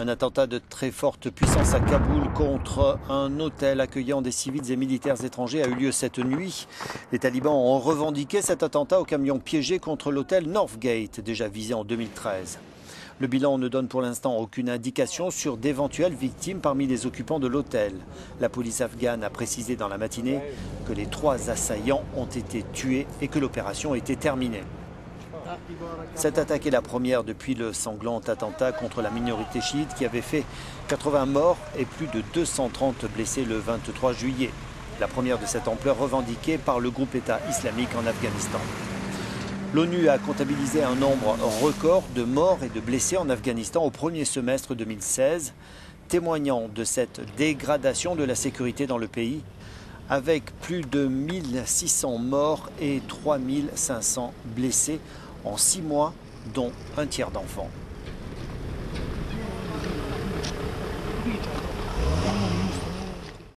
Un attentat de très forte puissance à Kaboul contre un hôtel accueillant des civils et militaires étrangers a eu lieu cette nuit. Les talibans ont revendiqué cet attentat au camion piégé contre l'hôtel Northgate, déjà visé en 2013. Le bilan ne donne pour l'instant aucune indication sur d'éventuelles victimes parmi les occupants de l'hôtel. La police afghane a précisé dans la matinée que les 3 assaillants ont été tués et que l'opération était terminée. Cette attaque est la première depuis le sanglant attentat contre la minorité chiite qui avait fait 80 morts et plus de 230 blessés le 23 juillet. La première de cette ampleur revendiquée par le groupe État islamique en Afghanistan. L'ONU a comptabilisé un nombre record de morts et de blessés en Afghanistan au premier semestre 2016, témoignant de cette dégradation de la sécurité dans le pays, avec plus de 1600 morts et 3500 blessés en 6 mois, dont un tiers d'enfants.